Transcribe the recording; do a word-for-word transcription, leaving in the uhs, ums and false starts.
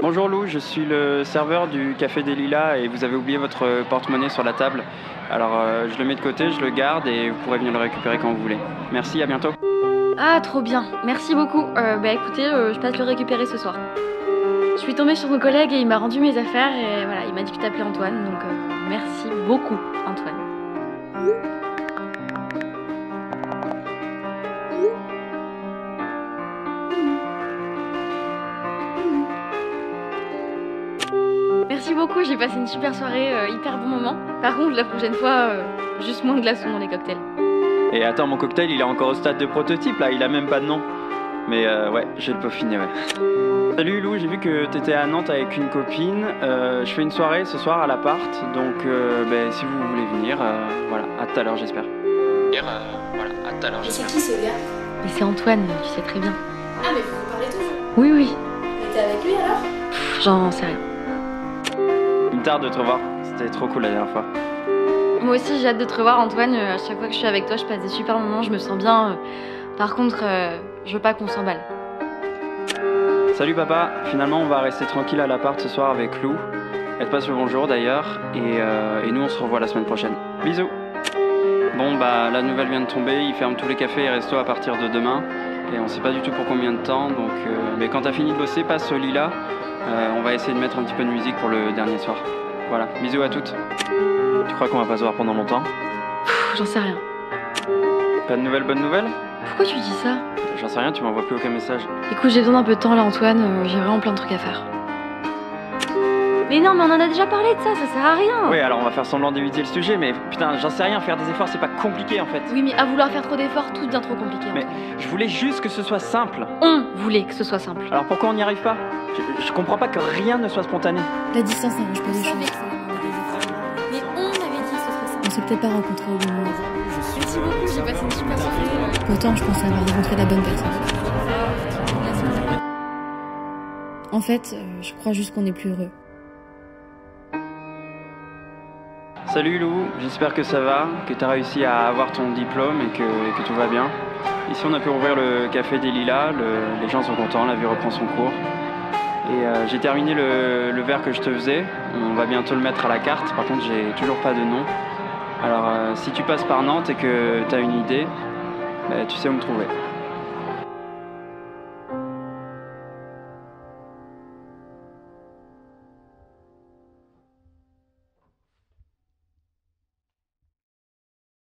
Bonjour Lou, je suis le serveur du Café des Lilas et vous avez oublié votre porte-monnaie sur la table. Alors euh, je le mets de côté, je le garde et vous pourrez venir le récupérer quand vous voulez. Merci, à bientôt. Ah trop bien, merci beaucoup. Euh, bah écoutez, euh, je passe le récupérer ce soir. Je suis tombée sur mon collègue et il m'a rendu mes affaires et voilà, il m'a dit que t'appelais Antoine, donc euh, merci beaucoup Antoine. Merci beaucoup, j'ai passé une super soirée, euh, hyper bon moment. Par contre, la prochaine fois, euh, juste moins de glaçons dans les cocktails. Et attends, mon cocktail, il est encore au stade de prototype, là, il a même pas de nom. Mais euh, ouais, j'ai le peaufiné, ouais. Salut Lou, j'ai vu que t'étais à Nantes avec une copine. Euh, je fais une soirée ce soir à l'appart, donc euh, ben, si vous voulez venir, euh, voilà, à tout à l'heure, j'espère. Euh, voilà, à tout à l'heure, j'espère. C'est qui ce gars? Mais c'est Antoine, tu sais très bien. Ah, mais vous vous parlez toujours? Oui, oui. Mais t'es avec lui alors? J'en sais rien. Tard de te revoir, c'était trop cool la dernière fois. Moi aussi j'ai hâte de te revoir Antoine, à chaque fois que je suis avec toi je passe des super moments, je me sens bien, par contre euh, je veux pas qu'on s'emballe. Salut papa, finalement on va rester tranquille à l'appart ce soir avec Lou, elle te passe le bonjour d'ailleurs et, euh, et nous on se revoit la semaine prochaine. Bisous. Bon bah la nouvelle vient de tomber, ils ferment tous les cafés et restos à partir de demain et on sait pas du tout pour combien de temps donc euh, mais quand t'as fini de bosser passe au Lilas. Euh, on va essayer de mettre un petit peu de musique pour le dernier soir. Voilà, bisous à toutes. Tu crois qu'on va pas se voir pendant longtemps? J'en sais rien. Pas de nouvelles, bonne nouvelle? Pourquoi tu dis ça? J'en sais rien, tu m'envoies plus aucun message. Écoute, j'ai besoin d'un peu de temps là Antoine, euh, j'ai vraiment plein de trucs à faire. Mais non, mais on en a déjà parlé de ça, ça sert à rien. Oui, alors on va faire semblant d'éviter le sujet, mais putain, j'en sais rien, faire des efforts c'est pas compliqué en fait. Oui, mais à vouloir faire trop d'efforts, tout devient trop compliqué. Mais je voulais juste que ce soit simple. On voulait que ce soit simple. Alors pourquoi on n'y arrive pas? Je, je comprends pas que rien ne soit spontané. La distance n'arrange pas les choses. Mais on avait dit que ce serait simple. On s'est peut-être pas rencontrés au bon moment. Merci beaucoup, j'ai passé une super soirée. Pourtant, je pensais avoir rencontré la bonne personne. En fait, je crois juste qu'on est plus heureux. Salut Lou, j'espère que ça va, que tu as réussi à avoir ton diplôme et que, et que tout va bien. Ici on a pu ouvrir le Café des Lilas, le, les gens sont contents, la vie reprend son cours. Et euh, j'ai terminé le, le verre que je te faisais, on va bientôt le mettre à la carte, par contre j'ai toujours pas de nom. Alors euh, si tu passes par Nantes et que tu as une idée, bah, tu sais où me trouver.